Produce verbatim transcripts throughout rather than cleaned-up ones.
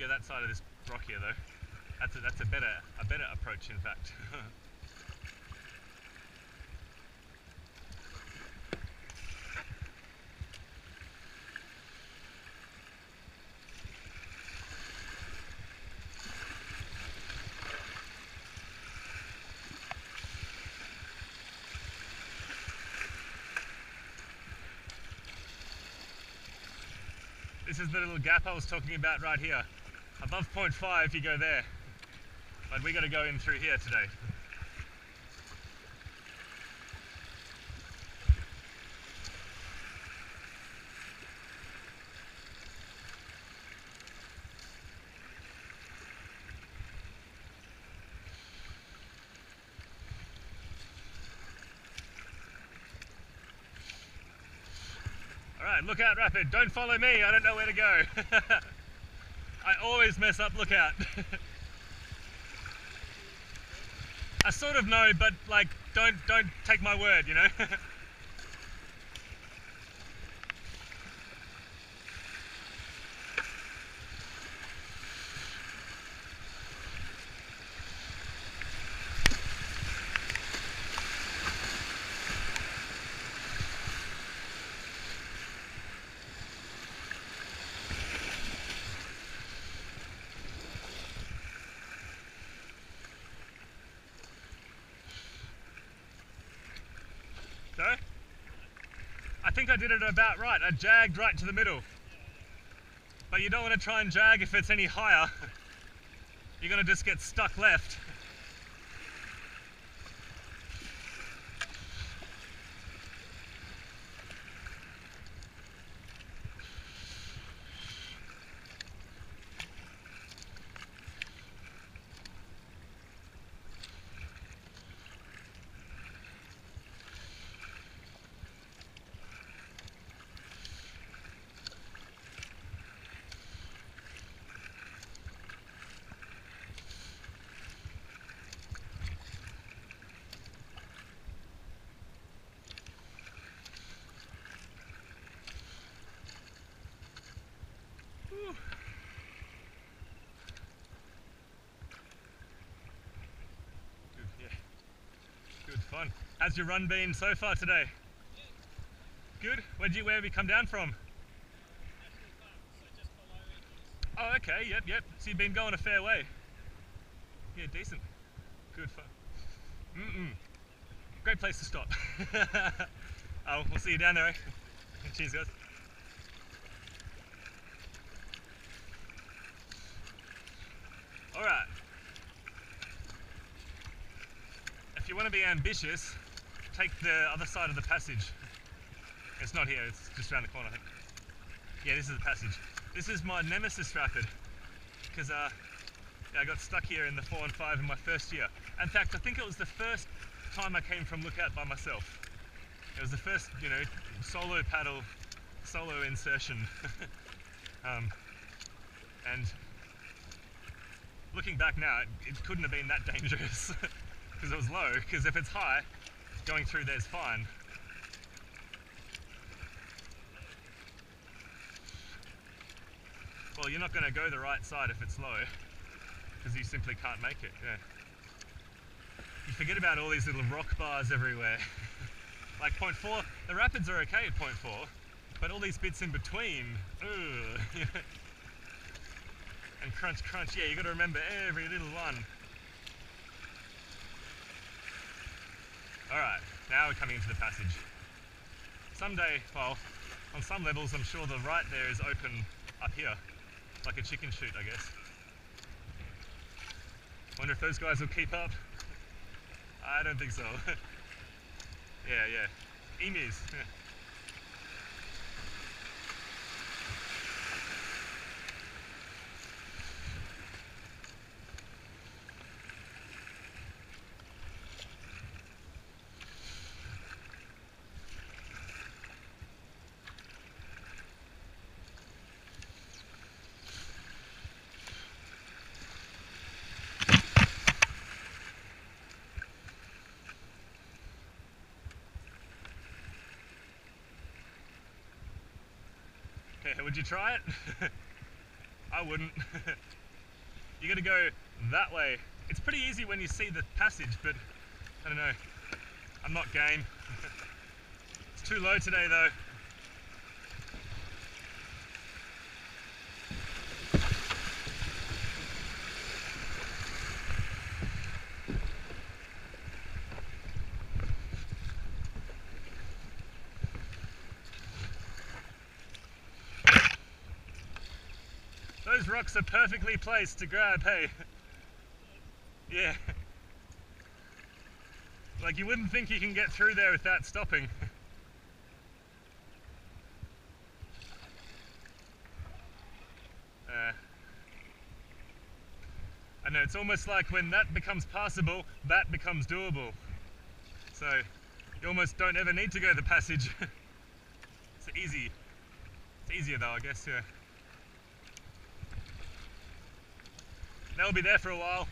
go that side of this rock here though. That's a, that's a better a better approach, in fact. This is the little gap I was talking about right here. Above point five you go there. But we got to go in through here today. Alright, Lookout Rapid. Don't follow me, I don't know where to go. I always mess up Lookout. I sort of know, but like, don't don't take my word, you know. I think I did it about right. I jagged right to the middle. But you don't want to try and jag if it's any higher. You're going to just get stuck left. Fun. How's your run been so far today? Good. Good? Where'd you, where have you come down from? Oh, okay, yep, yep. So you've been going a fair way. Yeah, decent. Good fun. Mm-mm. Great place to stop. Oh, we'll see you down there, eh? Cheers, guys. Alright. If you want to be ambitious, take the other side of the passage. It's not here, it's just around the corner, I think. Yeah, this is the passage. This is my nemesis rapid, because uh, yeah, I got stuck here in the four and five in my first year. In fact, I think it was the first time I came from Lookout by myself. It was the first, you know, solo paddle, solo insertion. um, and looking back now, it, it couldn't have been that dangerous. Because it was low, because if it's high, going through there's fine. Well, you're not going to go the right side if it's low, because you simply can't make it, yeah. You forget about all these little rock bars everywhere. Like point four, the rapids are okay at point four, but all these bits in between, ugh. And crunch, crunch, yeah, you've got to remember every little one. Alright, now we're coming into the passage. Someday, well, on some levels I'm sure the right there is open up here. Like a chicken chute, I guess. Wonder if those guys will keep up? I don't think so. yeah, yeah. Emus. Would you try it? I I wouldn't. You gotta go that way. It's pretty easy when you see the passage, but I don't know, I'm not game. It's too low today though. Those rocks are perfectly placed to grab, hey? Yeah. Like, you wouldn't think you can get through there without stopping. uh, I know, it's almost like when that becomes passable, that becomes doable. So, you almost don't ever need to go the passage. It's easy. It's easier though, I guess, yeah. They'll be there for a while.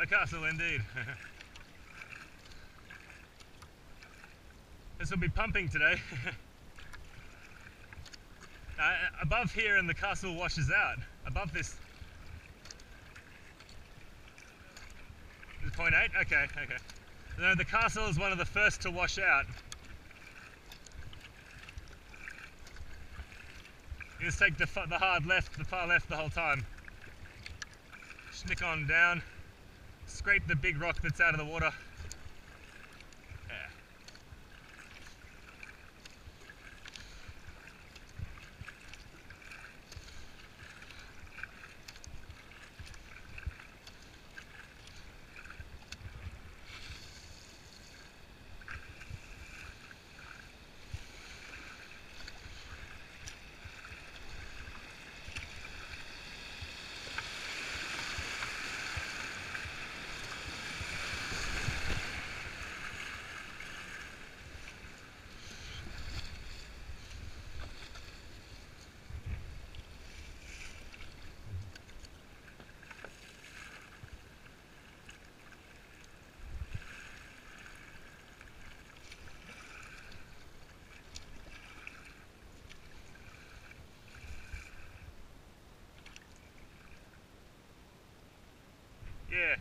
A castle indeed. This will be pumping today. uh, above here and the castle washes out. Above this. Point eight? Okay, okay. No, the castle is one of the first to wash out. You just take the, the hard left, the far left the whole time. Schnick on down. Scrape the big rock that's out of the water. Yeah.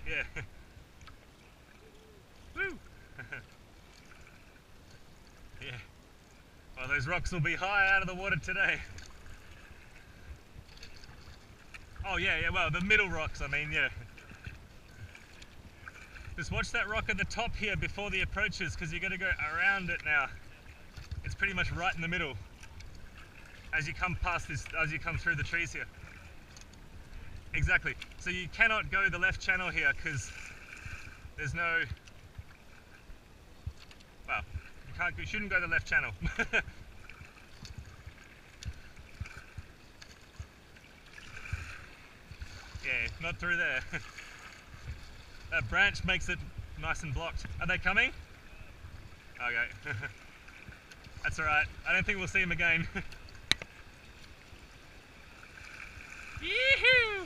Yeah, yeah. Woo! Yeah. Well, those rocks will be high out of the water today. Oh yeah, yeah, well, the middle rocks, I mean, yeah. Just watch that rock at the top here before the approaches, because you're going to go around it now. It's pretty much right in the middle as you come past this, as you come through the trees here. Exactly. So you cannot go the left channel here because there's no. Well, you can't. You shouldn't go the left channel. Yeah, not through there. That branch makes it nice and blocked. Are they coming? Okay. That's all right. I don't think we'll see them again. Yee-hoo!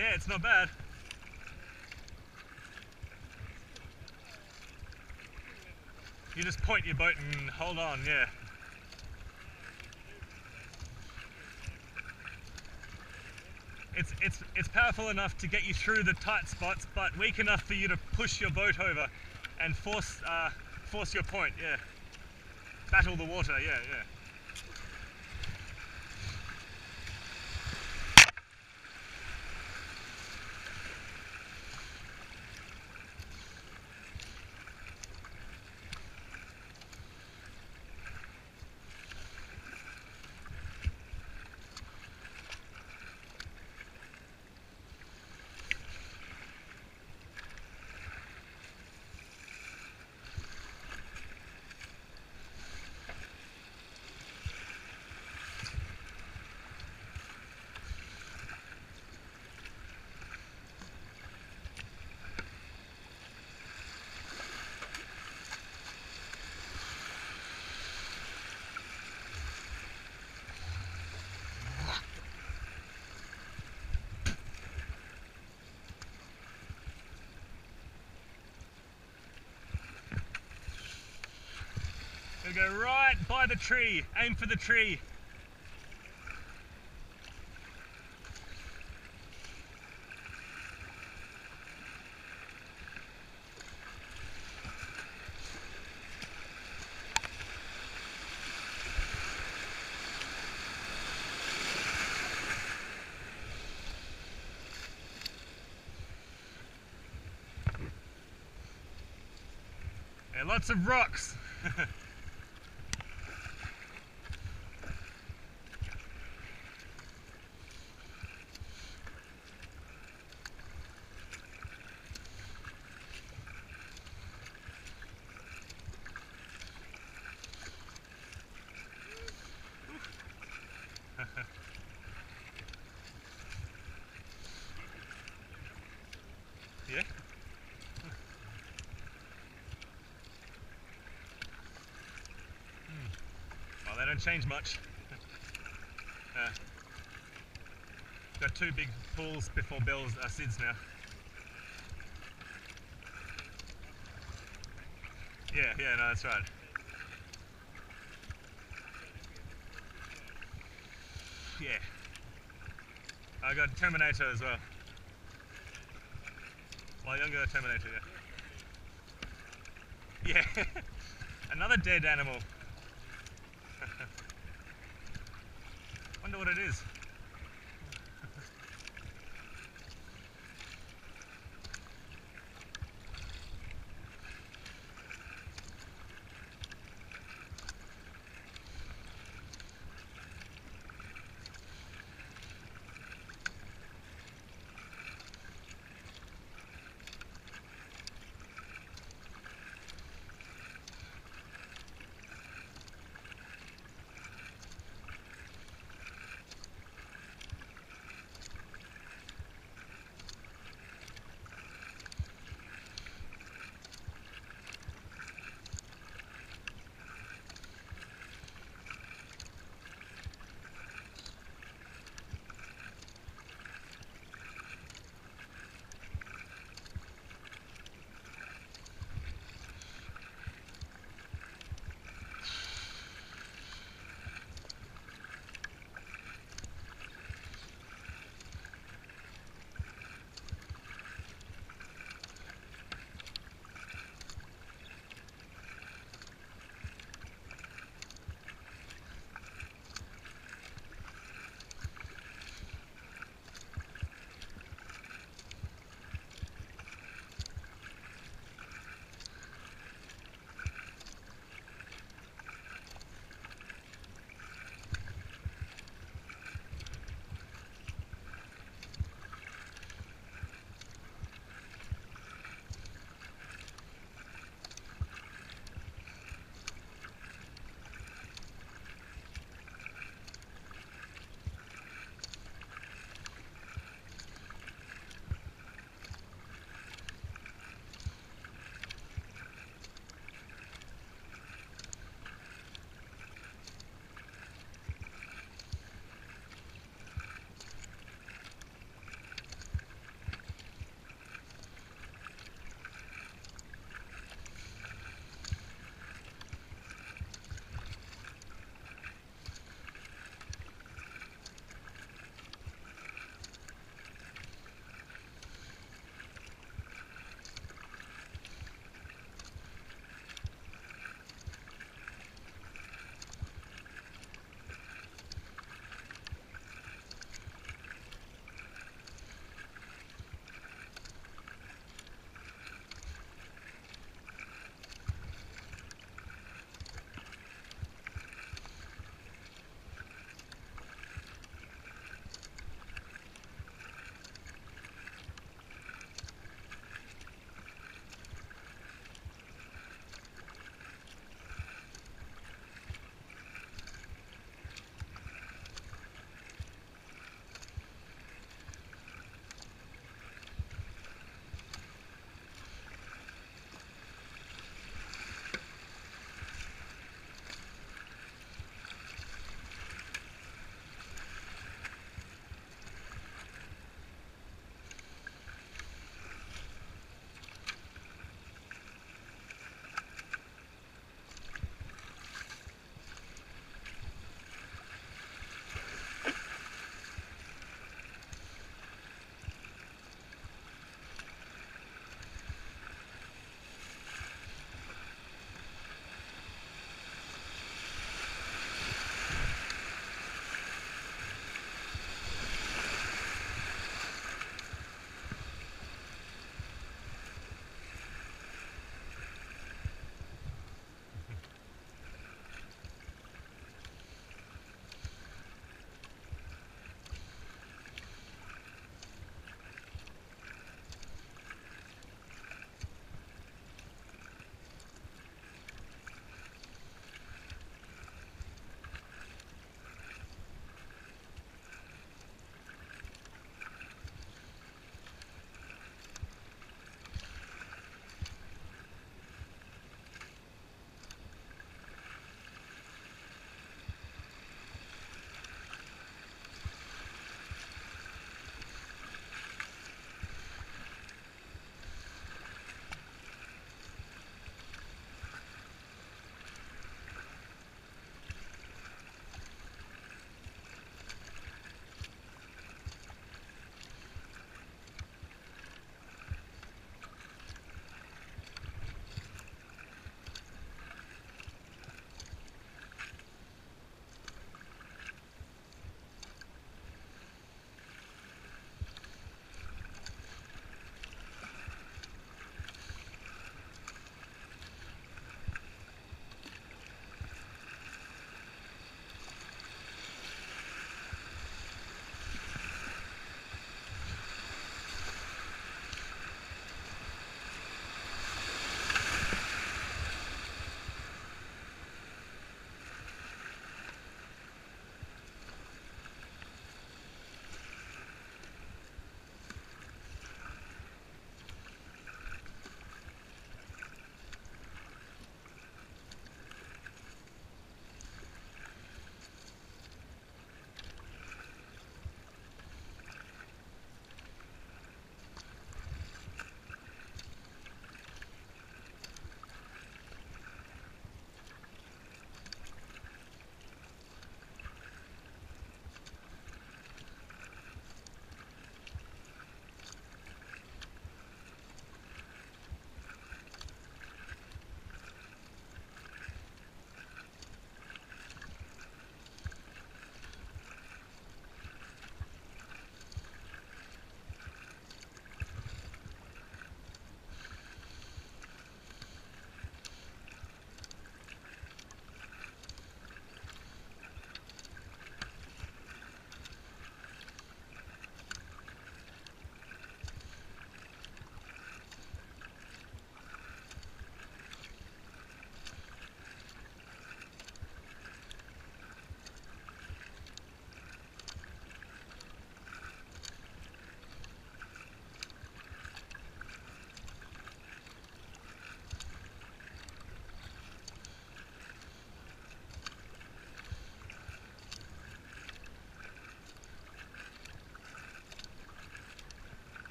Yeah, it's not bad. You just point your boat and hold on, yeah. It's, it's, it's powerful enough to get you through the tight spots, but weak enough for you to push your boat over and force, uh, force your point, yeah. Battle the water, yeah, yeah. Go right by the tree, aim for the tree. And lots of rocks. Yeah. Hmm. Well, they don't change much. uh, got two big pools before Bells are uh, Syds now. Yeah, yeah, no, that's right. Yeah. I got Terminator as well. Walyunga Terminator, yeah. Yeah, another dead animal. Wonder what it is.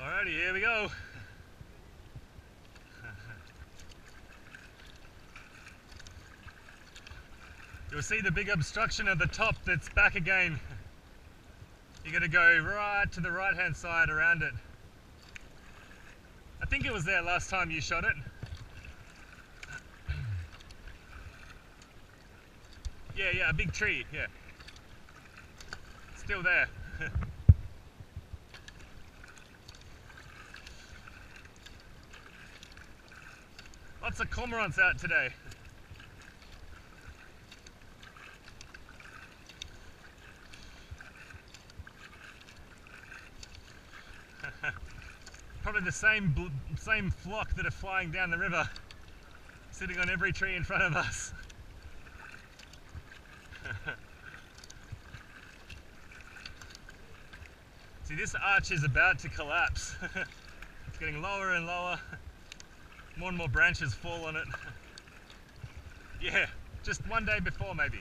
Alrighty, here we go. You'll see the big obstruction at the top that's back again. You're going to go right to the right hand side around it. I think it was there last time you shot it. Yeah, yeah, a big tree, yeah. Still there. Lots of cormorants out today. Probably the same bl same flock that are flying down the river, sitting on every tree in front of us. See, this arch is about to collapse. It's getting lower and lower. More and more branches fall on it. Yeah, just one day before maybe.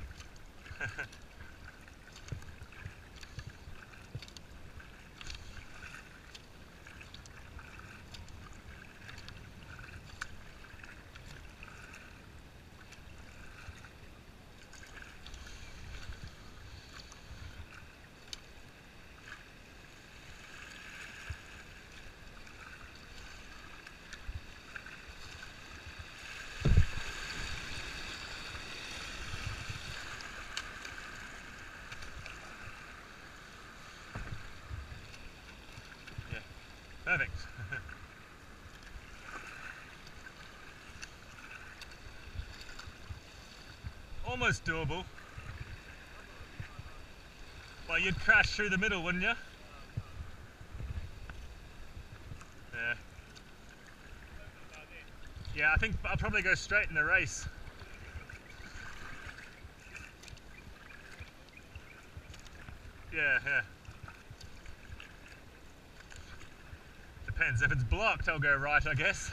Perfect. Almost doable. Well, you'd crash through the middle, wouldn't you? Yeah. Yeah, I think I'll probably go straight in the race. Yeah, yeah. Depends. If it's blocked, I'll go right, I guess.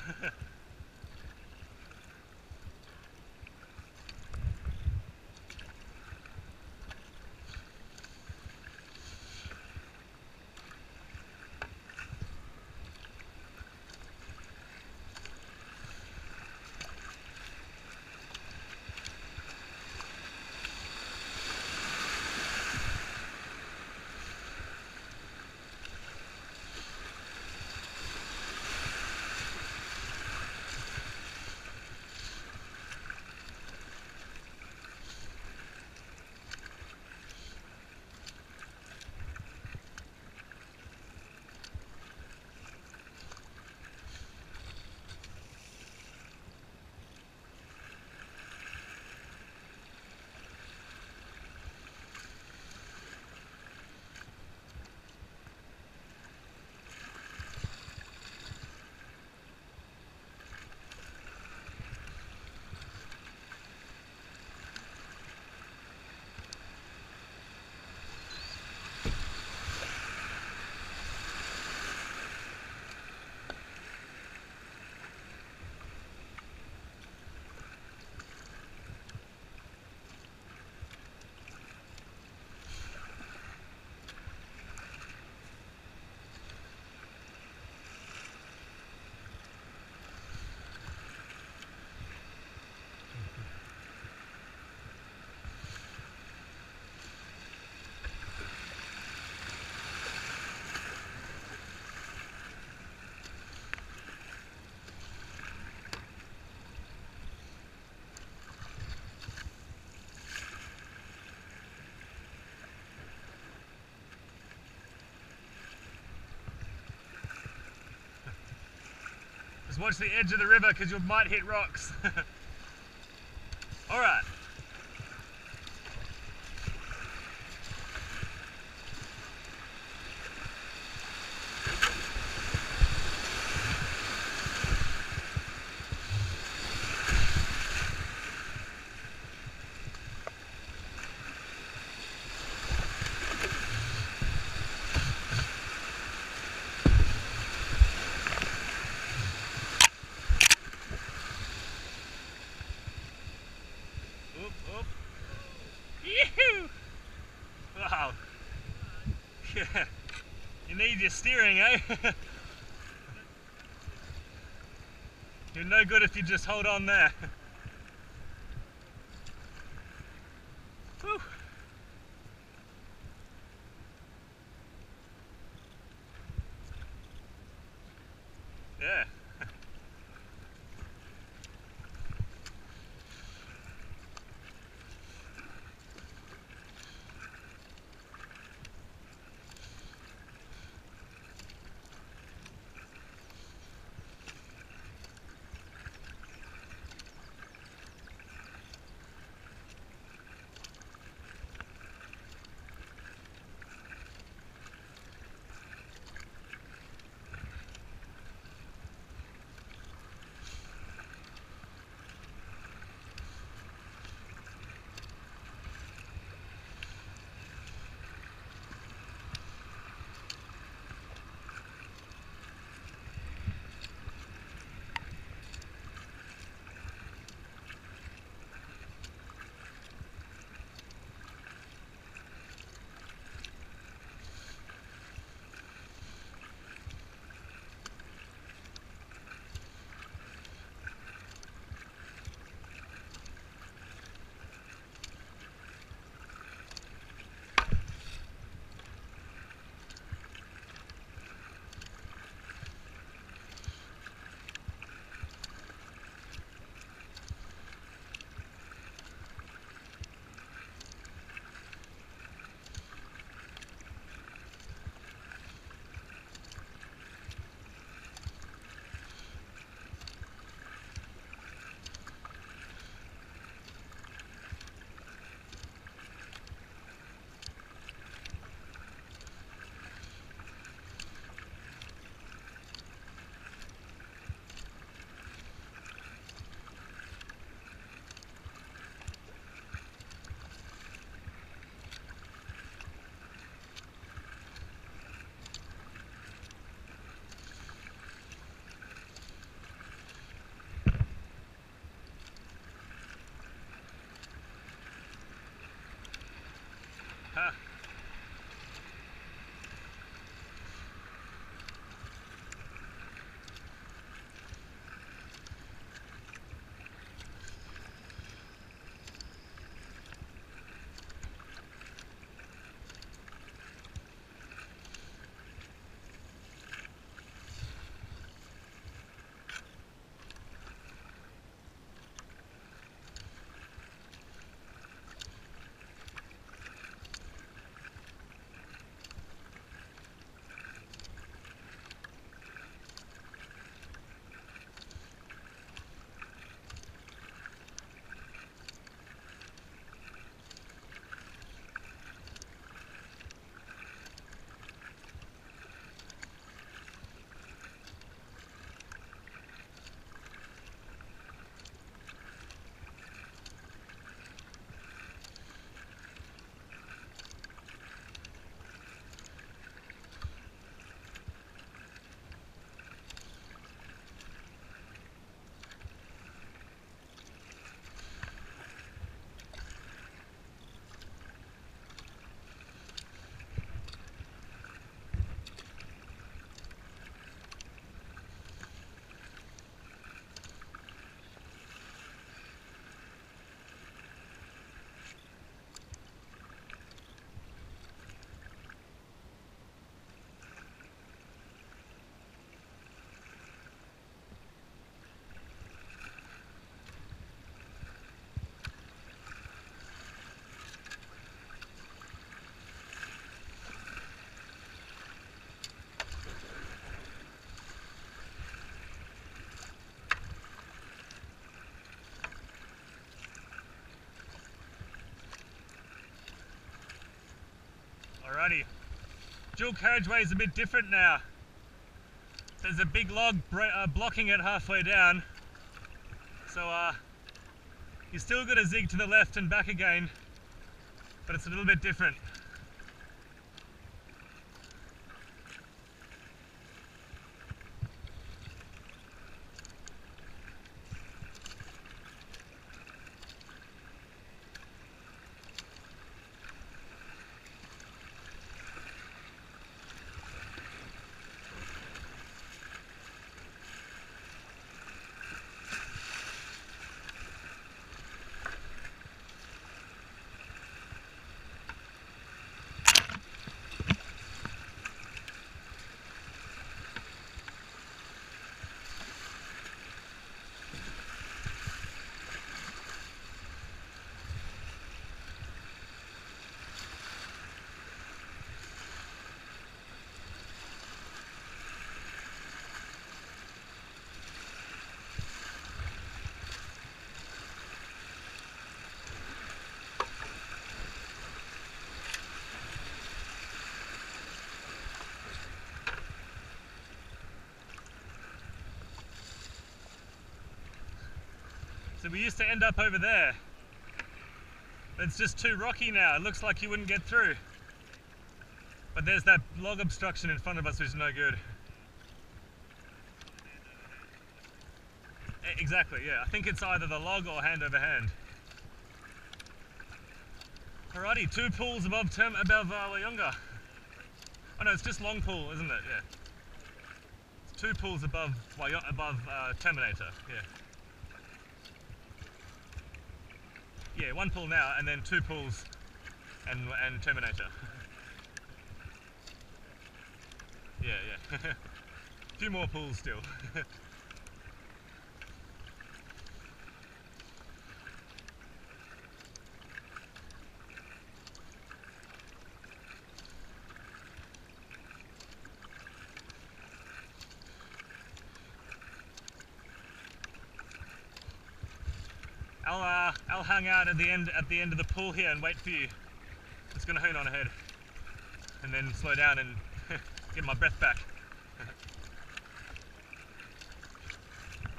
Watch the edge of the river because you might hit rocks. All right. Wow. Yeah. You need your steering, eh? You're no good if you just hold on there. Whew. Yeah. Huh. Alrighty, dual carriageway is a bit different now. There's a big log uh, blocking it halfway down, so uh, you still got to zig to the left and back again, but it's a little bit different. and we used to end up over there. It's just too rocky now, it looks like you wouldn't get through. But there's that log obstruction in front of us which is no good. Exactly, yeah, I think it's either the log or hand over hand. Alrighty, two pools above term above uh, Walyunga. Oh no, it's just Long Pool, isn't it? Yeah. It's two pools above Walyunga, above uh, Terminator. Yeah. Yeah, one pool now, and then two pools, and and Terminator. Yeah, yeah. A few more pools still. I'll, uh, I'll hang out at the end at the end of the pool here and wait for you. It's gonna hoon on ahead, and then slow down and get my breath back.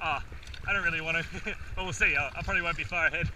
Ah, oh, I don't really want to, but well, we'll see. I probably won't be far ahead.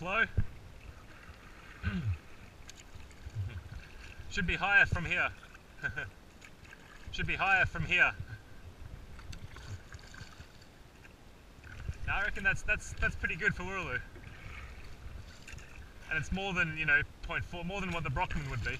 better flow. Should be higher from here. Should be higher from here. Now I reckon that's that's that's pretty good for Wuraloo. And it's more than, you know, zero point four, more than what the Brockman would be.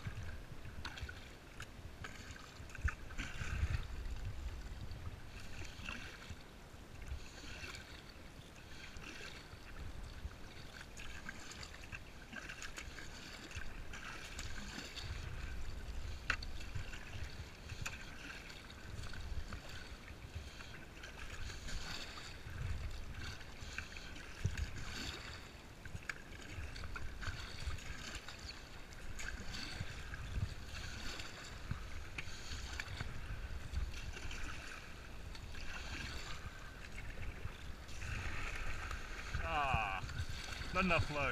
Not enough flow.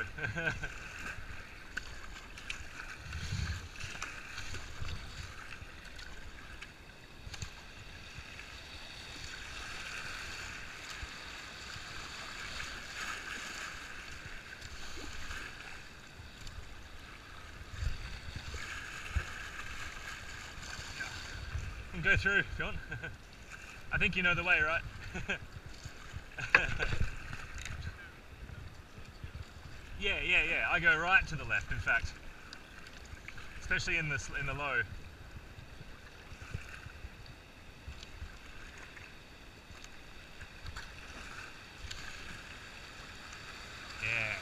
You can go through if you want. I think you know the way, right? Yeah, yeah, yeah. I go right to the left, in fact, especially in the in the low. Yeah.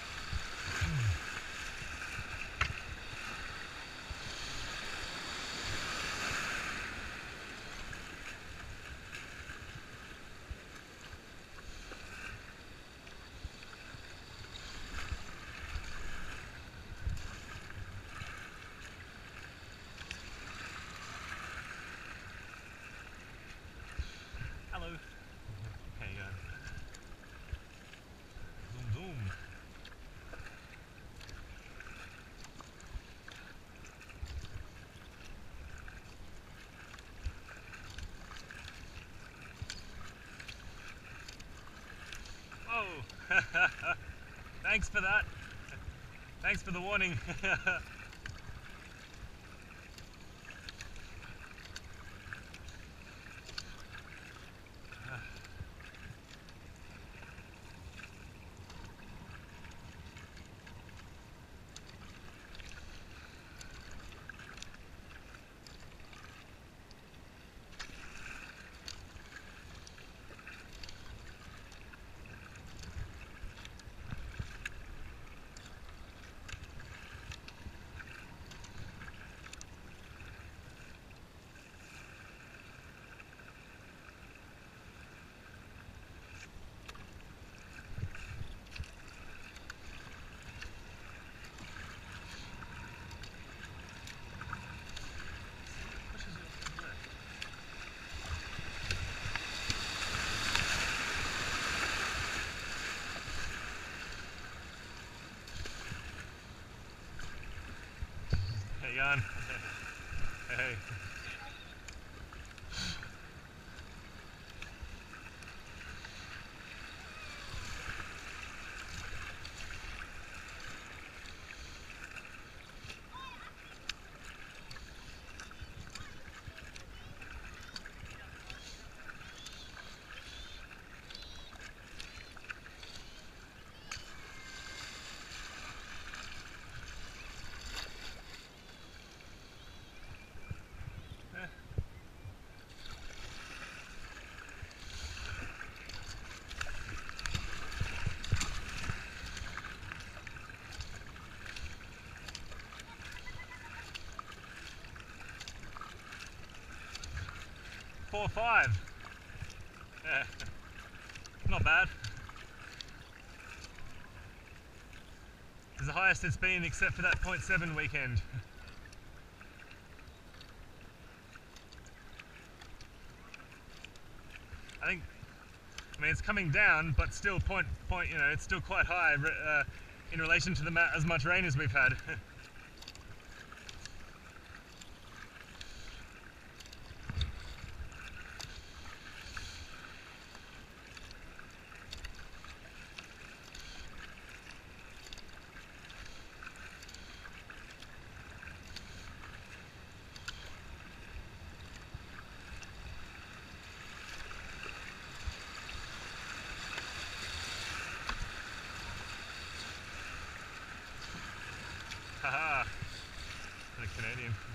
Thanks for that. Thanks for the warning. Hey, hey. Four, five. Yeah, not bad. It's the highest it's been, except for that zero point seven weekend. I think. I mean, it's coming down, but still, point, point. You know, it's still quite high uh, in relation to the ma as much rain as we've had. Haha. What a Canadian.